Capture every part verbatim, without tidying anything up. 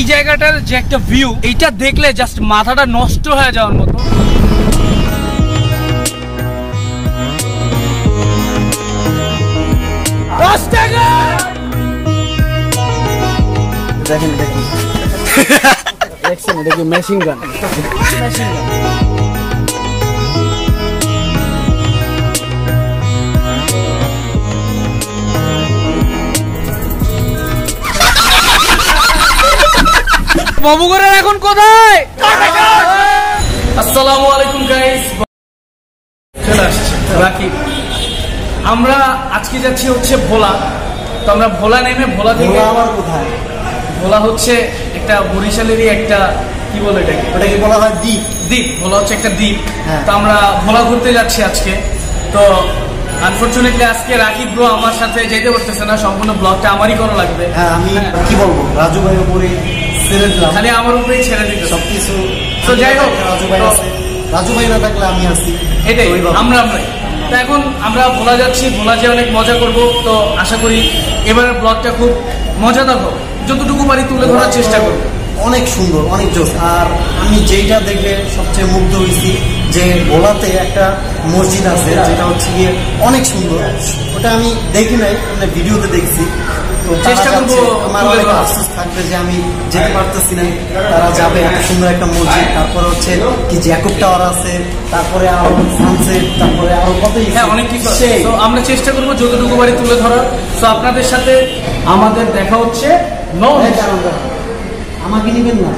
এই জায়গাটার যে একটা ভিউ, এইটা দেখলে জাস্ট মাথাটা নষ্ট হয়ে যাওয়ার মতো। দেখেন দেখেন দেখছেন, এটা কি মেশিন গান? Machine gun. মামুগরের এখন কোথায়? আসসালামু আলাইকুম গাইস, রাকিব। আমরা আজকে যাচ্ছি হচ্ছে ভোলা। তো আমরা ভোলা নেমে ভোলা থেকে আবার কোথায়? ভোলা হচ্ছে একটা বরিশালেরই একটা কি বলে এটাকে, ওটাকে বলা হয় দ্বীপ। দ্বীপ ভোলা হচ্ছে একটা দ্বীপ। তো আমরা ভোলা ঘুরতে যাচ্ছি আজকে। তো আনফরচুনেটলি আজকে রাকিব ব্রো আমার সাথে যেতে পারতেছে না, সম্পূর্ণ ব্লগটা আমারই করা লাগবে। হ্যাঁ, আমি কি বলবো, রাজু ভাই উপরে খালি আমার উপরেই ছেড়ে দিতে সবকিছু। তো যাই হোক, রাজু ভাই না থাকলে আমি আসছি, এটাই আমরা আমরাই। তো এখন আমরা ভোলা যাচ্ছি, ভোলা যেয়ে অনেক মজা করব। তো আশা করি এবারের ব্লগটা খুব মজাদার হোক, যতটুকু পারি তুলে ধরার চেষ্টা করব। অনেক সুন্দর, অনেক জোস। আর আমি যেইটা দেখে সবচেয়ে মুগ্ধ হয়েছি যে ভোলাতে একটা মসজিদ আছে, যেটা হচ্ছে গিয়ে অনেক সুন্দর। ওটা আমি দেখি নাই, আমরা ভিডিওতে দেখছি। তো চেষ্টা করবো, আমার অনেক আফসোস থাকবে যে আমি যেতে পারতেছি না। তারা যাবে, এত সুন্দর একটা মসজিদ। তারপরে হচ্ছে কি জ্যাকব টাওয়ার আছে, তারপরে আরো সানসেট, তারপরে আরো কত অনেক কিছু। তো আমরা চেষ্টা করবো যতটুকু বাড়ি তুলে ধরার। তো আপনাদের সাথে আমাদের দেখা হচ্ছে। আমাকে নেবেন না?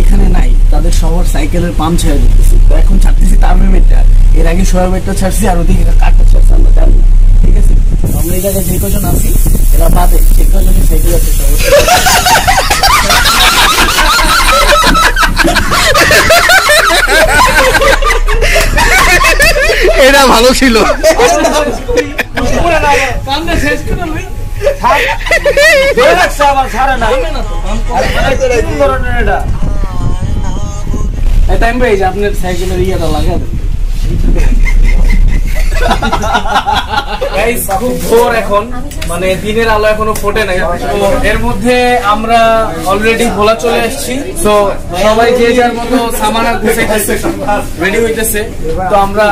এখানে নাই, তাদের সবার সাইকেলের পাম্প ছেড়ে দিতেছি। তো এখন ছাড়তেছি তার মেয়েটা, এর আগে সবার মেয়েটা ছাড়ছি, আর ওদিকে কাঠটা ছাড়ছি। আমরা জানি না, ঠিক আছে, আমরা এই জায়গায় যে কজন আছি এরা বাদে সে কজনই সাইকেল আছে। এরা ভালো ছিল, শেষ করে মানে দিনের আলো এখনো ফোটে নাই। এর মধ্যে আমরা অলরেডি ভোলা চলে এসেছি। তো সবাই যে যার মতো সামানা ঘুষে রেডি হইতেছে। তো আমরা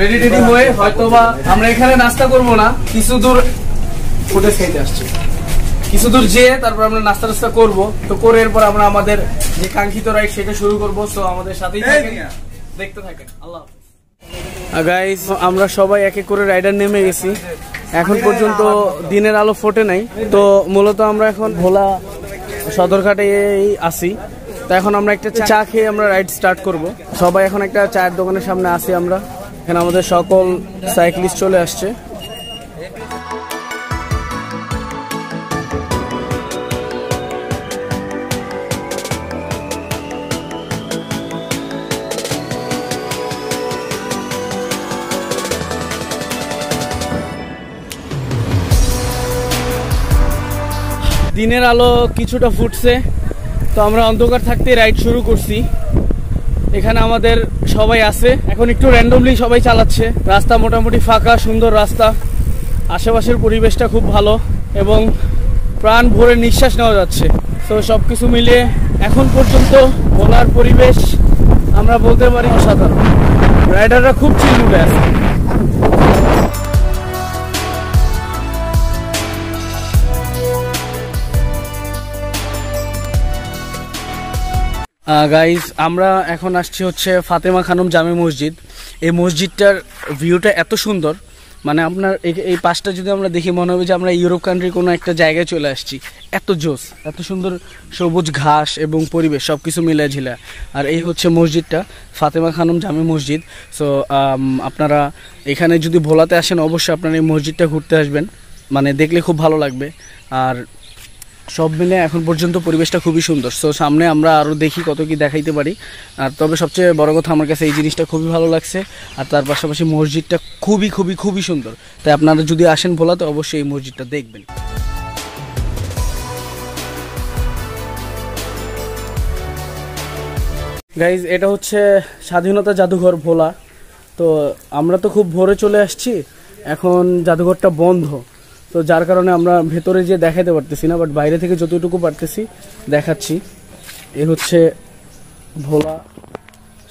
রেডি রেডি হয়ে হয়তোবা আমরা এখানে নাস্তা করবো না, কিছু দূর ফুটেজ খাইতে আসছি। কিছু দূর যেয়ে তারপর আমরা নাস্তা টাস্তা করবো। তো করে এরপর আমরা আমাদের যে কাঙ্ক্ষিত রাইড সেটা শুরু করবো। তো আমাদের সাথেই থাকেন, দেখতে থাকেন। আল্লাহ গাইস, আমরা সবাই এক এক করে রাইডার নেমে গেছি। এখন পর্যন্ত দিনের আলো ফোটে নাই। তো মূলত আমরা এখন ভোলা সদরঘাটে আসি। তো এখন আমরা একটা চা খেয়ে আমরা রাইড স্টার্ট করব। সবাই এখন একটা চায়ের দোকানের সামনে আসি আমরা। এখানে আমাদের সকল সাইক্লিস্ট চলে আসছে। দিনের আলো কিছুটা ফুটছে। তো আমরা অন্ধকার থাকতেই রাইড শুরু করছি। এখানে আমাদের সবাই আছে। এখন একটু র্যান্ডমলি সবাই চালাচ্ছে। রাস্তা মোটামুটি ফাঁকা, সুন্দর রাস্তা। আশেপাশের পরিবেশটা খুব ভালো এবং প্রাণ ভরে নিঃশ্বাস নেওয়া যাচ্ছে। তো সব কিছু মিলিয়ে এখন পর্যন্ত ভোলার পরিবেশ আমরা বলতে পারি অসাধারণ। রাইডাররা খুব চিল মুডে আছে। গাইজ, আমরা এখন আসছি হচ্ছে ফাতেমা খানুম জামে মসজিদ। এই মসজিদটার ভিউটা এত সুন্দর, মানে আপনার এই পাশটা যদি আমরা দেখি মনে হবে যে আমরা ইউরোপ কান্ট্রির কোনো একটা জায়গায় চলে আসছি। এত জোস, এত সুন্দর সবুজ ঘাস এবং পরিবেশ সব কিছু মিলে ঝিলা। আর এই হচ্ছে মসজিদটা, ফাতেমা খানুম জামে মসজিদ। সো আপনারা এখানে যদি ভোলাতে আসেন অবশ্যই আপনারা এই মসজিদটা ঘুরতে আসবেন, মানে দেখলে খুব ভালো লাগবে। আর सब मिले एखन पर्यन्त परिवेशटा खूब सुंदर। सो सामने आमरा आरो देखी कत कि देखाइते पारी। आर तबे सबचेये बड़ कथा आमार काछे एई जिनिसटा खूब भालो लागसे आर तार पाशापाशि मस्जिदटा खूब खूब खूब सुंदर। ताई आपनारा जदि आसेन भोलाते अवश्य एई मस्जिदटा देखबेन। गाइज एटा होच्छे स्वाधीनता जादुघर भोला। तो आमरा तो खूब भोरे चले आसछि, एखन जादुघरटा बंध। तो जार कारणे आमरा भेतरे जे देखाते पारतेछि ना, बाट बाइरे थेके जतटुकु पारतेछि देखाच्छि। ए होच्छे भोला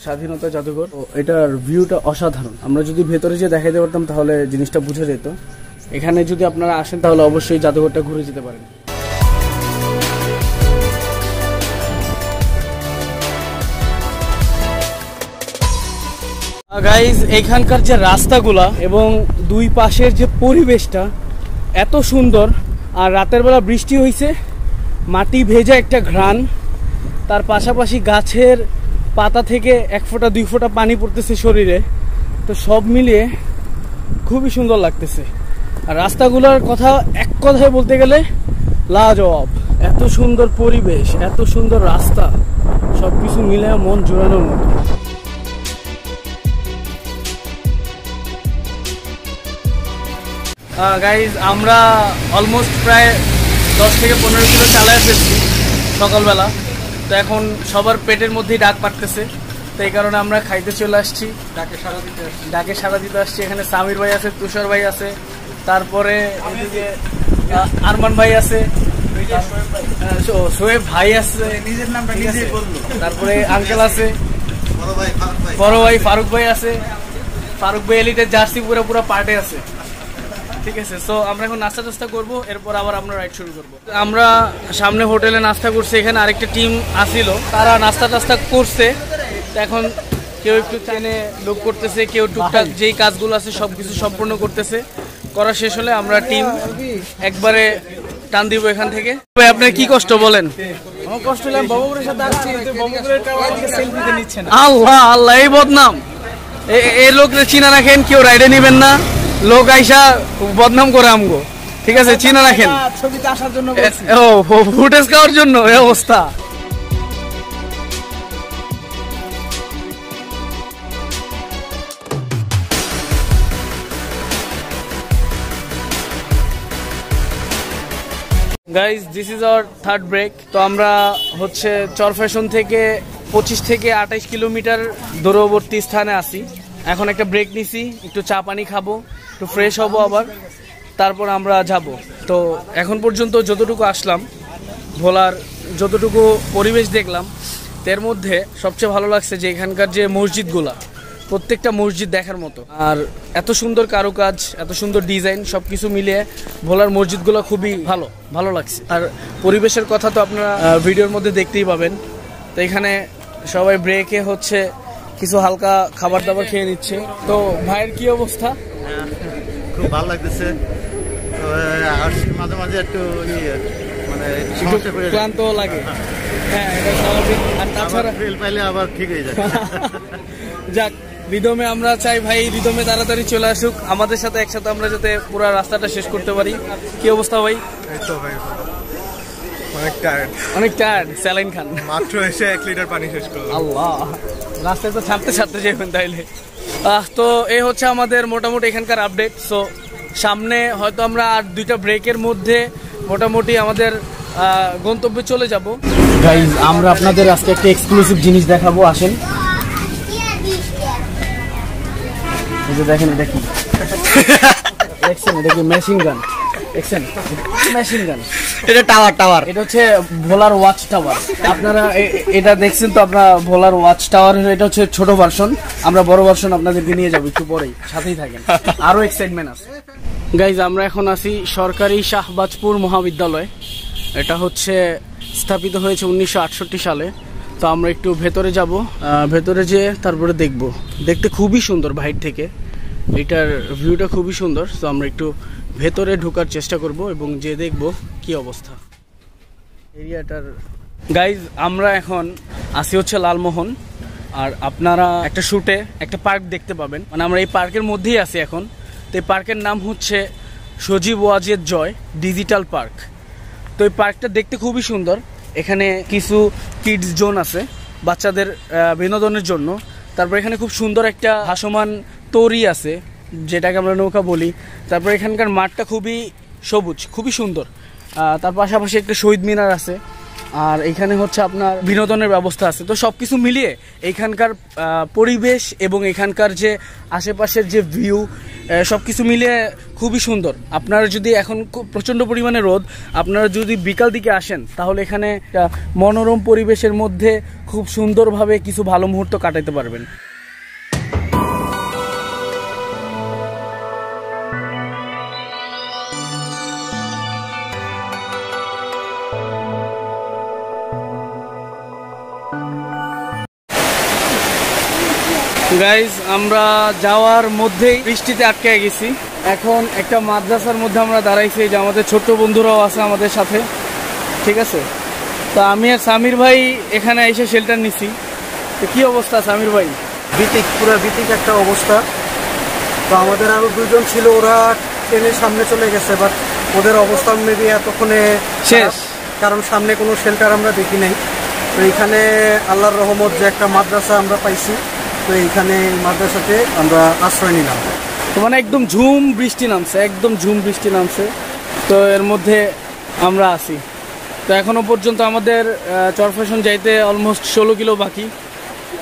स्वाधीनता जादुघर। तो एटार भिउटा असाधारण। आमरा जदि भेतरे जे देखाते पारताम ताहले जिनिसटा बुझा जेत। एखाने जदि आपनारा आसेन ताहले अवश्यई जादुघरटा घुरे जेते पारेन। गाइज एखानकार जे रास्तागुला एवं दुई पाशेर जे परिवेशटा एतो सुंदर। और रातेर बेला बृष्टि हइसे, माटी भेजा एकटा घ्राण, तार पाशापाशी गाछेर पाता थेके एक फोटा दुई फोटा पानी पड़तेछे शरीरे। तो सब मिलिए खूबई सुंदर लागतेछे। और रास्तागुलार कथा एक कथाय बोलते गेले लाजवाब। एतो सुंदर परिवेश, एतो सुंदर रास्ता, सबकिछु मिले मन जुड़ानोर मतो। गाइज आमरा अलमोस्ट प्राय दस थेके पंद्रह किलो चालाय फेलछि सकाल बेला। तो एखन सबार पेटेर मध्य डाक पाड़तेछे। तो एई कारणे आमरा खाइते चले आसछि, डाके साड़ा दिते आसछि डाके साड़ा दिते आसछि। एखाने सामिर भाई आछे, तुषार भाई आछे, तारपरे एदिके आरमान भाई आछे, सोहेब भाई आछे, निजेर नामटा निजेই বললো, তারপরে আঙ্কেল आछे, বড় ভাই ফারুক ভাই বড় ভাই ফারুক ভাই आछे, ফারুক ভাই এলিটের জার্সি পুরো পুরো পার্টে आछে। ठीक है। सो आमरा एखन नास्ता टास्ता करब, एरपर आबार आमरा राइड शुरू करब। आमरा सामने होटेले नास्ता करछि, एखाने आरेकटा टीम आसिल, तारा नास्ता टास्ता करছে। तो एखन केउ एकटु टेने लुक करतेছে, केउ टुकटाक जेই काजगुलो आछे सबकिছু सम्पन्न करतेছে। करा शेष होले आमरा टीम एकबारे টান দিব এখান থেকে। ভাই আপনার কি কষ্ট বলেন? আমার কষ্ট হলো আমি বাবুগুরের সাথে আসছি, তো বাবুগুরের টাওয়ার থেকে সেলফি দিতে নিচ্ছে না। আল্লাহ আল্লাহ এই বদনাম। এই লোকরে চিনা রাখেন, কেউ রাইডে নেবেন না, लोक आईसा बदनाम करे हमको। ठीक है, चिना रखें छबिते आसार जोन्नो बोलছি, ओ ফুটেজ খাওয়ার জন্য এই অবস্থা। Guys this is our third break. तो আমরা হচ্ছে চরফ্যাশন থেকে पच्चीस থেকে अट्ठाईस কিলোমিটার দূরবর্তী স্থানে আসি। এখন একটা ব্রেক নিছি, একটু চা পানি খাবো, একটু ফ্রেশ হব, আবার তারপর আমরা যাব। তো এখন পর্যন্ত যতটুকু আসলাম ভোলার, যতটুকু পরিবেশ দেখলাম, তার মধ্যে সবচেয়ে ভালো লাগছে যে এখানকার যে মসজিদগুলা, প্রত্যেকটা মসজিদ দেখার মতো। আর এত সুন্দর কারুকাজ, এত সুন্দর ডিজাইন, সব কিছু মিলিয়ে ভোলার মসজিদগুলো খুবই ভালো ভালো লাগছে। আর পরিবেশের কথা তো আপনারা ভিডিওর মধ্যে দেখতেই পাবেন। তো এখানে সবাই ব্রেকে হচ্ছে কিছু হালকা খাবার দাবার খেয়ে নিচ্ছে। তো ভাইয়ের কি অবস্থা? খুব ভালো লাগতেছে। আসছি মাঝে মাঝে একটু মানে সমস্যা পড়ে, ক্লান্ত লাগে। হ্যাঁ এটা স্বাভাবিক। আর তাছাড়া ফিল পাইলে আবার ঠিক হয়ে যায়। যাক রিদমে আমরা চাই ভাই রিদমে তাড়াতাড়ি চলে আসুক আমাদের সাথে, একসাথে আমরা যাতে পুরো রাস্তাটা শেষ করতে পারি। কি অবস্থা ভাই? এই তো ভাই অনেক টায়ার্ড অনেক টায়ার্ড স্যালাইন খান মাত্র এসে এক লিটার পানি শেষ করলাম। আল্লাহ রাস্তায় তো ছাড়তে ছাড়তে যাবেন তাইলে। তো এই হচ্ছে আমাদের মোটামুটি এখানকার আপডেট। সো সামনে হয়তো আমরা আর দুইটা ব্রেকের মধ্যে মোটামুটি আমাদের গন্তব্যে চলে যাব। গাইজ আমরা আপনাদের আজকে একটা এক্সক্লুসিভ জিনিস দেখাবো, আসেন। এই যে দেখেন, এটা কি দেখছেন? এটা কি মেশিন গান? দেখছেন মেশিন গান? এটা টাওয়ার টাওয়ার এটা হচ্ছে ভোলার ওয়াচ টাওয়ার। আপনারা এটা দেখছেন তো, আপনারা ভোলার ওয়াচ টাওয়ার, এটা হচ্ছে ছোট ভার্সন। আমরা বড় ভার্সন আপনাদেরকে নিয়ে যাব একটু পরেই, সাথেই থাকেন, আরো এক্সাইটমেন্ট আছে। গাইজ আমরা এখন আছি সরকারি শাহবাজপুর মহাবিদ্যালয়। এটা হচ্ছে স্থাপিত হয়েছে উনিশশো আটষট্টি সালে। তো আমরা একটু ভেতরে যাব, ভেতরে যেয়ে তারপরে দেখব। দেখতে খুবই সুন্দর বাইর থেকে, এটার ভিউটা খুবই সুন্দর। তো আমরা একটু ভেতরে ঢোকার চেষ্টা করব এবং যে দেখব কি অবস্থা এরিয়াটার। গাইজ আমরা এখন আসি হচ্ছে লালমোহন। আর আপনারা একটা শুটে একটা পার্ক দেখতে পাবেন, মানে আমরা এই পার্কের মধ্যেই আছি এখন। তো এই পার্কের নাম হচ্ছে সজীব ওয়াজের জয় ডিজিটাল পার্ক। तो ये पार्कটা দেখতে খুবই সুন্দর। এখানে কিছু কিডস জোন আছে বাচ্চাদের বিনোদনের জন্য। তারপর এখানে খুব সুন্দর একটা ভাসমান তরি আছে যেটাকে আমরা নৌকা বলি। তারপর এখানকার মাঠটা খুবই সবুজ, খুবই সুন্দর। তার পাশাপাশি একটা শহীদ মিনার আছে আর এখানে হচ্ছে আপনার বিনোদনের ব্যবস্থা আছে। তো সব কিছু মিলিয়ে এখানকার পরিবেশ এবং এখানকার যে আশেপাশের যে ভিউ সব কিছু মিলিয়ে খুবই সুন্দর। আপনারা যদি এখন প্রচণ্ড পরিমাণে রোদ, আপনারা যদি বিকাল দিকে আসেন তাহলে এখানে একটা মনোরম পরিবেশের মধ্যে খুব সুন্দরভাবে কিছু ভালো মুহূর্ত কাটাতে পারবেন। গাইজ আমরা যাওয়ার মধ্যেই বৃষ্টিতে আটকে গেছি। এখন একটা মাদ্রাসার মধ্যে আমরা দাঁড়াইছি, যে আমাদের ছোট্ট বন্ধুরাও আছে আমাদের সাথে, ঠিক আছে। তো আমি আর সামির ভাই এখানে এসে শেল্টার নিছি। তো কী অবস্থা সামির ভাই? বিতিক, পুরো বিতিক একটা অবস্থা। তো আমাদের আরও দুজন ছিল, ওরা ট্রেনের সামনে চলে গেছে, বাট ওদের অবস্থান মেবি এতক্ষণে শেষ, কারণ সামনে কোনো শেল্টার আমরা দেখি নাই। তো এখানে আল্লাহর রহমত যে একটা মাদ্রাসা আমরা পাইছি, তো এইখানে মাদ্রাসাতে আমরা আশ্রয় নিলাম। তো মানে একদম ঝুম বৃষ্টি নামছে, একদম ঝুম বৃষ্টি নামছে। তো এর মধ্যে আমরা আসি। তো এখনও পর্যন্ত আমাদের চরফ্যাশন যাইতে অলমোস্ট ষোলো কিলো বাকি।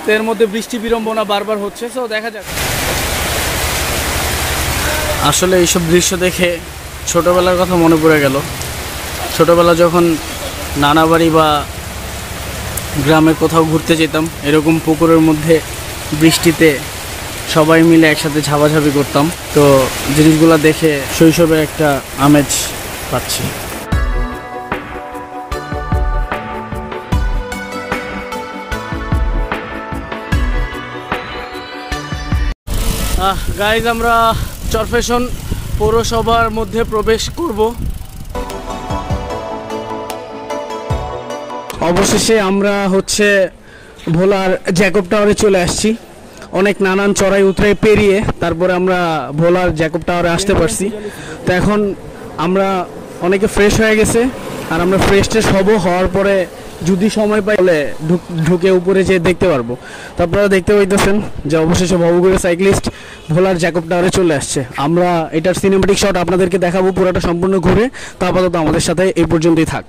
তো এর মধ্যে বৃষ্টি বিড়ম্বনা বারবার হচ্ছে। তো দেখা যাক। আসলে এইসব দৃশ্য দেখে ছোটোবেলার কথা মনে পড়ে গেল। ছোটোবেলা যখন নানা বাড়ি বা গ্রামে কোথাও ঘুরতে যেতাম, এরকম পুকুরের মধ্যে বৃষ্টিতে সবাই মিলে একসাথে ঝাপাঝাপি করতাম। তো জিনিসগুলো দেখে শৈশবে একটা আমেজ পাচ্ছি। গাইজ আমরা চরফ্যাশন পৌরসভার মধ্যে প্রবেশ করব। অবশেষে আমরা হচ্ছে ভোলার জ্যাকব টাওয়ারে চলে আসছি। অনেক নানান চড়াই উতরাই পেরিয়ে তারপরে আমরা ভোলার জ্যাকব টাওয়ারে আসতে পারছি। তো এখন আমরা অনেকে ফ্রেশ হয়ে গেছে, আর আমরা ফ্রেশ ট্রেশ হব, হওয়ার পরে যদি সময় পাই তাহলে ঢুকে উপরে যেয়ে দেখতে পারবো। তো আপনারা দেখতে পাইতেছেন যে অবশেষে ভবগুড়ের সাইক্লিস্ট ভোলার জ্যাকব টাওয়ারে চলে আসছে। আমরা এটার সিনেমেটিক শট আপনাদেরকে দেখাবো পুরোটা সম্পূর্ণ ঘুরে। তা আপাতত আমাদের সাথে এই পর্যন্তই থাক।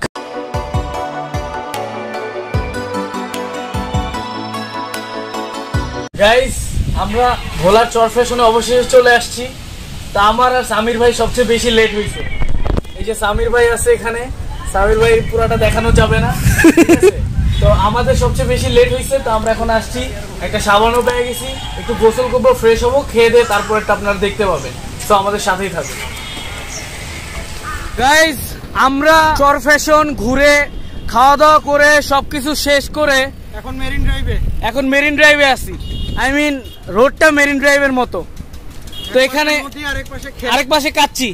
গাইস আমরা ভোলার চরফ্যাশনে অবশেষে চলে আসছি। তা আমার আর সামির ভাই সবচেয়ে বেশি লেট হয়েছে। এই যে সামির ভাই আছে এখানে, সামির ভাই পুরাটা দেখানো যাবে না, তো আমাদের সবচেয়ে বেশি লেট হয়েছে। তো আমরা এখন আসছি, একটা সাবানও পেয়ে গেছি, একটু গোসল করবো, ফ্রেশ হবো, খেয়ে দিয়ে তারপর একটা আপনারা দেখতে পাবেন। তো আমাদের সাথেই থাকুন। গাইস আমরা চরফ্যাশন ঘুরে খাওয়া দাওয়া করে সবকিছু শেষ করে এখন মেরিন ড্রাইভে এখন মেরিন ড্রাইভে আসি। আই মিন রোডটা মেরিন ড্রাইভের মতো। তো এখানে আরেক পাশে কাচ্ছি।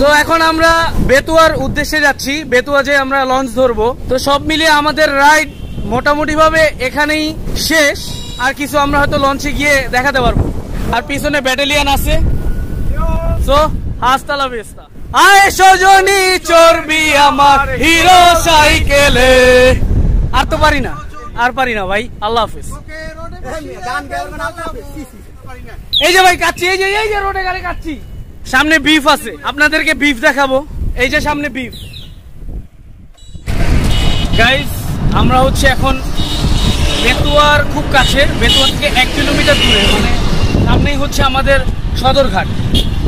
তো এখন আমরা বেতুয়ার উদ্দেশ্যে যাচ্ছি, বেতুয়া যে আমরা লঞ্চ ধরবো। তো সব মিলিয়ে আমাদের রাইড মোটামুটি ভাবে এখানেই শেষ। আর কিছু আমরা হয়তো লঞ্চে গিয়ে দেখাতে পারবো। আর পিছনে ব্যাটালিয়ান আছে। সো হাস্তালা বেস্তা আয় সজনী চর্বি আমার হিরো সাইকেলে। আর তো পারি না, আর পারি না ভাই। আল্লাহ হাফিজ। এই যে ভাই কাচ্ছি, এই যে এই যে রোডে গাড়ি কাচ্ছি। সামনে বিফ আছে, আপনাদেরকে বিফ দেখাবো। এই যে সামনে বিফ। গাইস আমরা হচ্ছে এখন বেতুয়ার খুব কাছে, বেতুয়া থেকে এক কিলোমিটার দূরে, মানে সামনেই হচ্ছে আমাদের সদরঘাট,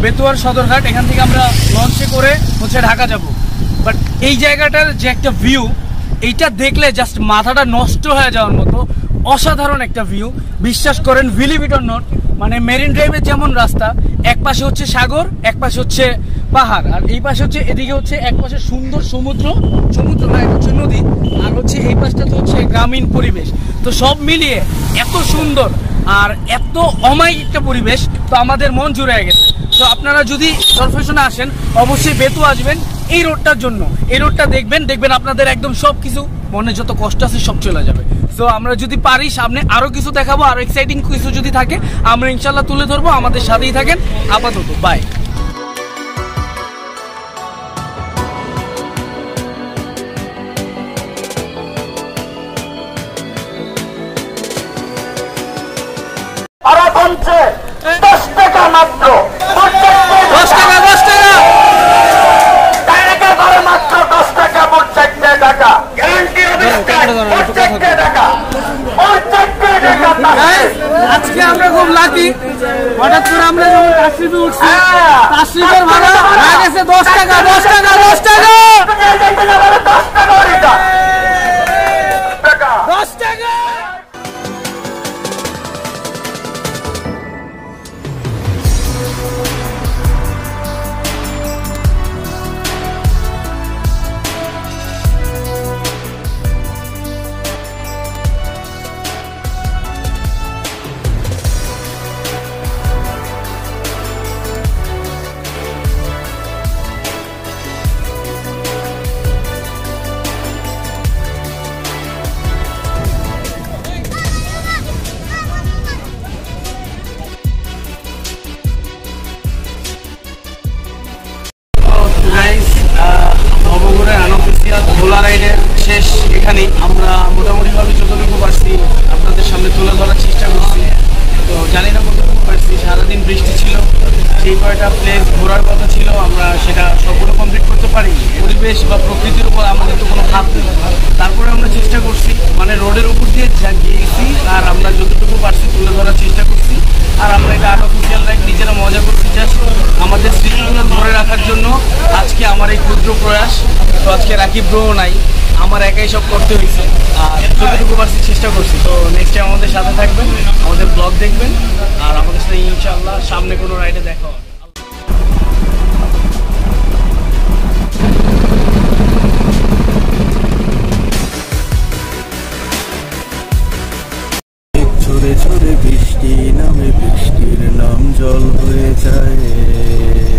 বেতুয়ার সদরঘাট। এখান থেকে আমরা লঞ্চে করে হচ্ছে ঢাকা যাব। বাট এই জায়গাটার যে একটা ভিউ, এইটা দেখলে জাস্ট মাথাটা নষ্ট হয়ে যাওয়ার মতো। অসাধারণ একটা ভিউ, বিশ্বাস করেন, বিলিভ ইট অর নট। মানে মেরিন ড্রাইভের যেমন রাস্তা, এক পাশে হচ্ছে সাগর, এক পাশে হচ্ছে পাহাড়, আর এই পাশে হচ্ছে, এদিকে হচ্ছে এক পাশে সুন্দর সমুদ্র, সমুদ্র না হচ্ছে নদী, আর হচ্ছে এই পাশটা তো হচ্ছে গ্রামীণ পরিবেশ। তো সব মিলিয়ে এত সুন্দর আর এত অমায়িক একটা পরিবেশ, তো আমাদের মন জুড়ে গেছে। তো আপনারা যদি চরফ্যাশনে আসেন অবশ্যই বেতুয়া আসবেন এই রোডটার জন্য। এই রোডটা দেখবেন, দেখবেন আপনাদের একদম সব কিছু মনে যত কষ্ট আছে সব চলে যাবে। সো আমরা যদি পারি সামনে আরও কিছু দেখাবো, আরও এক্সাইটিং কিছু যদি থাকে আমরা ইনশাল্লাহ তুলে ধরবো। আমাদের সাথেই থাকেন। আপাতত বাই। बिस्टिर नाम जल हो जाए।